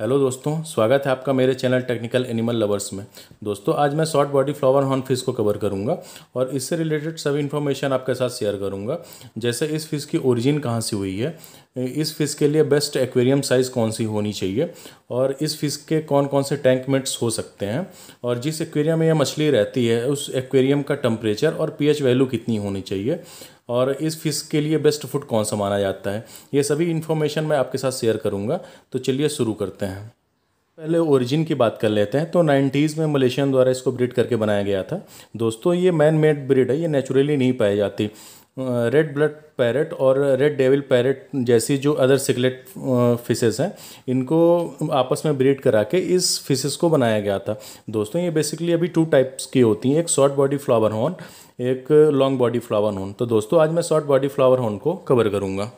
Hello दोस्तों, स्वागत है आपका मेरे चैनल टेक्निकल एनिमल लवर्स में। दोस्तों आज मैं short body flower horn fish को कवर करूंगा और इससे रिलेटेड सभी इन्फॉर्मेशन आपके साथ शेयर करूंगा, जैसे इस फिश की ओरिजिन कहां से हुई है, इस फिश के लिए बेस्ट एक्वेरियम साइज़ कौन सी होनी चाहिए और इस फिश के कौन कौन से टैंकमेट्स हो सकते हैं और जिस एक्वेरियम में यह मछली रहती है उस एक्वेरियम का टेम्परेचर और pH वैल्यू कितनी होनी चाहिए और इस फिश के लिए बेस्ट फूड कौन सा माना जाता है, ये सभी इन्फॉर्मेशन मैं आपके साथ शेयर करूंगा। तो चलिए शुरू करते हैं। पहले ओरिजिन की बात कर लेते हैं। तो 90s में मलेशियन द्वारा इसको ब्रीड करके बनाया गया था। दोस्तों ये मैन मेड ब्रीड है, ये नेचुरली नहीं पाई जाती। रेड ब्लड पैरेट और रेड डेविल पैरेट जैसी जो अदर सिकलेट फिशेस हैं, इनको आपस में ब्रीड करा के इस फिशेस को बनाया गया था। दोस्तों ये बेसिकली अभी 2 टाइप्स की होती हैं, एक शॉर्ट बॉडी फ्लावर हॉर्न, एक लॉन्ग बॉडी फ्लावर हॉर्न। तो दोस्तों आज मैं शॉर्ट बॉडी फ्लावर हॉर्न को कवर करूँगा।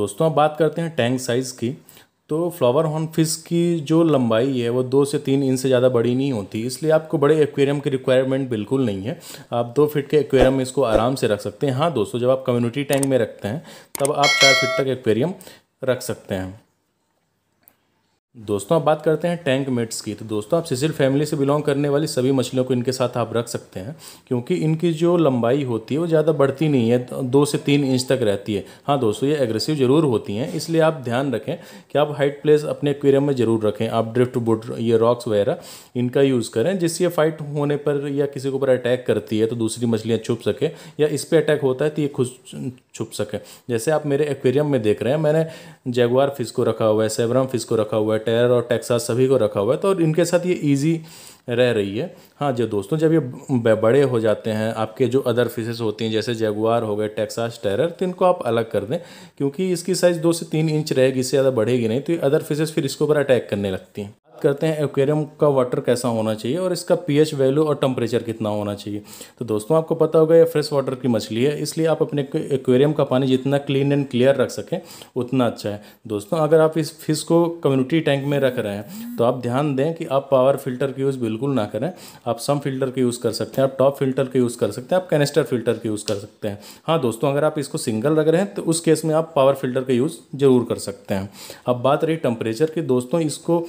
दोस्तों अब बात करते हैं टैंक साइज़ की। तो फ्लावर हॉर्न फिश की जो लंबाई है वो 2 से 3 इंच से ज़्यादा बड़ी नहीं होती, इसलिए आपको बड़े एक्वेरियम की रिक्वायरमेंट बिल्कुल नहीं है। आप 2 फीट के एक्वेरियम में इसको आराम से रख सकते हैं। हाँ दोस्तों, जब आप कम्युनिटी टैंक में रखते हैं तब आप 4 फीट तक एक्वेरियम रख सकते हैं। दोस्तों अब बात करते हैं टैंक मेट्स की। तो दोस्तों आप सिसिल फैमिली से बिलोंग करने वाली सभी मछलियों को इनके साथ आप रख सकते हैं, क्योंकि इनकी जो लंबाई होती है वो ज़्यादा बढ़ती नहीं है, 2 से 3 इंच तक रहती है। हाँ दोस्तों ये एग्रेसिव ज़रूर होती हैं, इसलिए आप ध्यान रखें कि आप हाइट प्लेस अपने एक्वेरियम में ज़रूर रखें। आप ड्रिफ्ट वुड, ये रॉक्स वगैरह इनका यूज़ करें, जिससे फाइट होने पर या किसी के ऊपर अटैक करती है तो दूसरी मछलियाँ छुप सकें, या इस पर अटैक होता है तो ये खुद छुप सकें। जैसे आप मेरे एक्वेरियम में देख रहे हैं, मैंने जैगुआर फिश को रखा हुआ है, सेवरम फिश को रखा हुआ है, टेर और टेक्सास सभी को रखा हुआ है, तो इनके साथ ये इजी रह रही है। हाँ जो दोस्तों जब ये बड़े हो जाते हैं, आपके जो अदर फिशेस होती हैं जैसे जैगुआर हो गए, टेक्सास, टेरर, तो इनको आप अलग कर दें, क्योंकि इसकी साइज़ 2 से 3 इंच रहेगी, इससे ज़्यादा बढ़ेगी नहीं, तो ये अदर फिशेस फिर इसके ऊपर अटैक करने लगती हैं। करते हैं एक्वेरियम का वाटर कैसा होना चाहिए और इसका pH वैल्यू और टेम्परेचर कितना होना चाहिए। तो दोस्तों आपको पता होगा ये फ्रेश वाटर की मछली है, इसलिए आप अपने एक्वेरियम का पानी जितना क्लीन एंड क्लियर रख सकें उतना अच्छा है। दोस्तों अगर आप इस फिश को कम्युनिटी टैंक में रख रहे हैं तो आप ध्यान दें कि आप पावर फिल्टर का यूज़ बिल्कुल ना करें। आप सम फिल्टर का यूज़ कर सकते हैं, आप टॉप फिल्टर का यूज़ कर सकते हैं, आप कैनिस्टर फिल्टर का यूज़ कर सकते हैं। हाँ दोस्तों अगर आप इसको सिंगल रख रहे हैं तो उस केस में आप पावर फिल्टर का यूज़ ज़रूर कर सकते हैं। अब बात रही टेम्परेचर की। दोस्तों इसको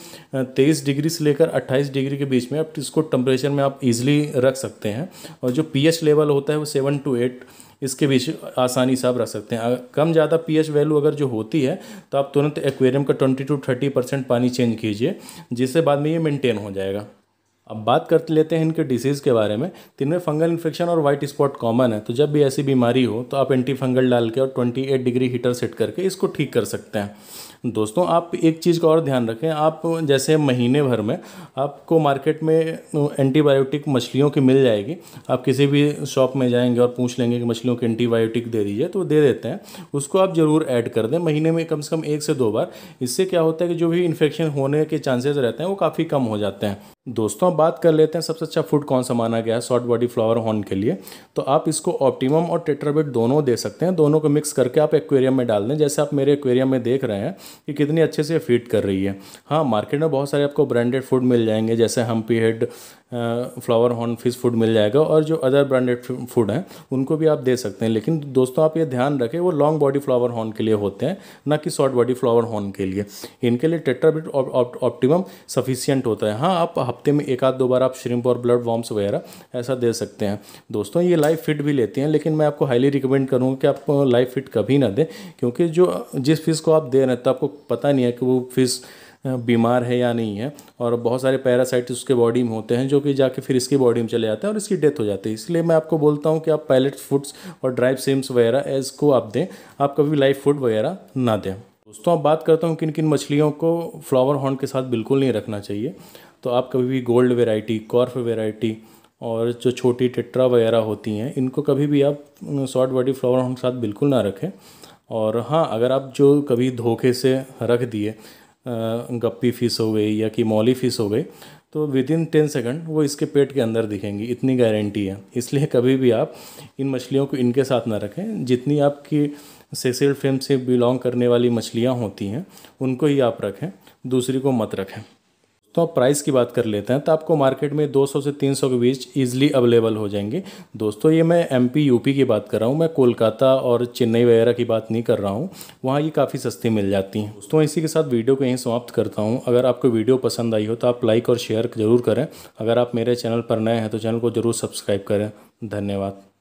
23 डिग्री से लेकर 28 डिग्री के बीच में आप इसको टेम्परेचर में आप इजीली रख सकते हैं, और जो pH लेवल होता है वो 7 to 8 इसके बीच आसानी से आप रख सकते हैं। कम ज़्यादा pH वैल्यू अगर जो होती है तो आप तुरंत एक्वेरियम का 20 to 30% पानी चेंज कीजिए, जिससे बाद में ये मेंटेन हो जाएगा। अब बात कर लेते हैं इनके डिसीज़ के बारे में। तो इनमें फंगल इन्फेक्शन और वाइट स्पॉट कॉमन है, तो जब भी ऐसी बीमारी हो तो आप एंटी फंगल डाल के और 28 डिग्री हीटर सेट करके इसको ठीक कर सकते हैं। दोस्तों आप एक चीज़ का और ध्यान रखें, आप जैसे महीने भर में आपको मार्केट में एंटीबायोटिक मछलियों की मिल जाएगी। आप किसी भी शॉप में जाएंगे और पूछ लेंगे कि मछलियों के एंटीबायोटिक दे दीजिए, तो दे देते हैं। उसको आप ज़रूर ऐड कर दें महीने में कम से कम 1 से 2 बार। इससे क्या होता है कि जो भी इन्फेक्शन होने के चांसेस रहते हैं वो काफ़ी कम हो जाते हैं। दोस्तों बात कर लेते हैं सबसे अच्छा फूड कौन सा माना गया है शॉर्ट बॉडी फ्लावर हॉर्न के लिए। तो आप इसको ऑप्टिमम और टेट्राबिट दोनों दे सकते हैं, दोनों को मिक्स करके आप एक्वेरियम में डाल दें। जैसे आप मेरे एक्वेरियम में देख रहे हैं कि कितनी अच्छे से फीड कर रही है। हाँ मार्केट में बहुत सारे आपको ब्रांडेड फूड मिल जाएंगे, जैसे humpy head flower horn fish food मिल जाएगा, और जो अदर ब्रांडेड फूड हैं उनको भी आप दे सकते हैं। लेकिन दोस्तों आप ये ध्यान रखें वो लॉन्ग बॉडी फ्लावर हॉर्न के लिए होते हैं, ना कि शॉर्ट बॉडी फ्लावर हॉर्न के लिए। इनके लिए टेट्राबिट ऑप्टिमम सफिशियंट होता है। हाँ आप हफ्ते में 1-2 बार आप श्रिम्प और ब्लड वॉर्म्स वगैरह ऐसा दे सकते हैं। दोस्तों ये लाइव फिट भी लेती हैं, लेकिन मैं आपको हाईली रिकमेंड करूँगा कि आप लाइव फिट कभी ना दें, क्योंकि जो जिस फिश को आप दे रहे हैं तो आपको पता नहीं है कि वो फिश बीमार है या नहीं है, और बहुत सारे पैरासाइट्स उसके बॉडी में होते हैं जो कि जाके फिर इसकी बॉडी में चले जाते हैं और इसकी डेथ हो जाती है। इसलिए मैं आपको बोलता हूँ कि आप पैलेट फूड्स और ड्राइव सेम्स वगैरह इसको आप दें, आप कभी लाइव फूड वगैरह ना दें। दोस्तों अब बात करता हूँ किन किन मछलियों को फ्लावर हॉर्न के साथ बिल्कुल नहीं रखना चाहिए। तो आप कभी भी गोल्ड वेराइटी, कॉर्फ वेराइटी और जो छोटी टेट्रा वगैरह होती हैं, इनको कभी भी आप शॉर्ट बॉडी फ्लावर हॉर्न के साथ बिल्कुल ना रखें। और हाँ अगर आप जो कभी धोखे से रख दिए, गप्पी फिश हो गई या कि मौली फिश हो गई, तो विदिन 10 सेकंड वो इसके पेट के अंदर दिखेंगी, इतनी गारंटी है। इसलिए कभी भी आप इन मछलियों को इनके साथ ना रखें। जितनी आपकी सेसिल फैमिली से बिलोंग करने वाली मछलियाँ होती हैं उनको ही आप रखें, दूसरी को मत रखें। तो आप प्राइस की बात कर लेते हैं तो आपको मार्केट में 200 से 300 के बीच ईजिली अवेलेबल हो जाएंगे। दोस्तों ये मैं एमपी यूपी की बात कर रहा हूँ, मैं कोलकाता और चेन्नई वगैरह की बात नहीं कर रहा हूँ, वहाँ ये काफ़ी सस्ती मिल जाती हैं। दोस्तों इसी के साथ वीडियो को यहीं समाप्त करता हूँ। अगर आपको वीडियो पसंद आई हो तो आप लाइक और शेयर ज़रूर करें। अगर आप मेरे चैनल पर नए हैं तो चैनल को ज़रूर सब्सक्राइब करें। धन्यवाद।